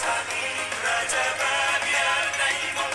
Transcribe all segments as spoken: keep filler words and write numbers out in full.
Raja Babiatnaingol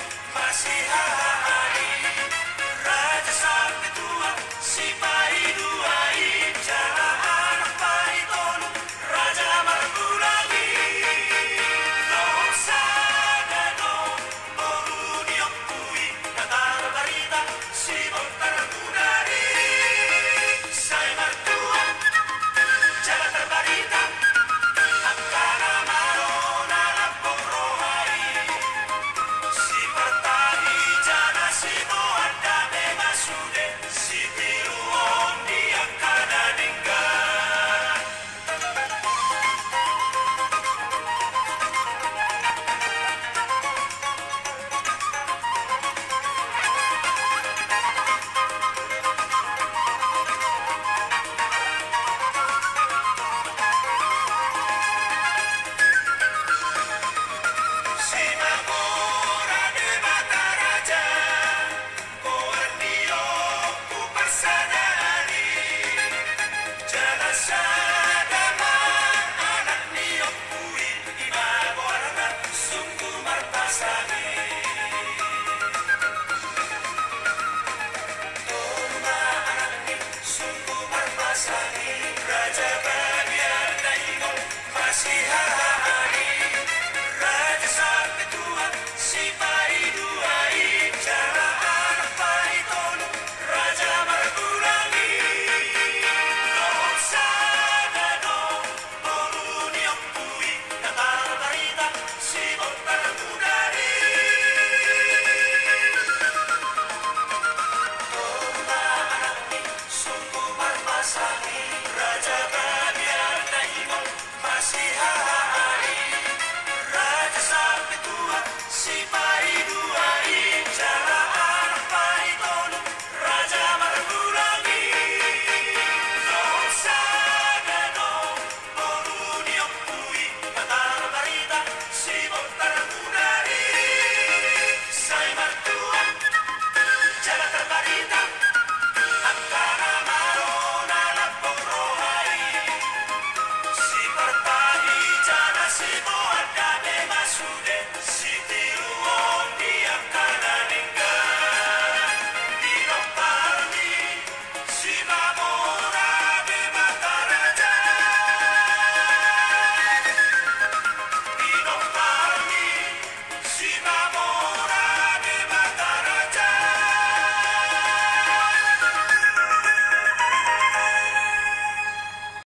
masih ha.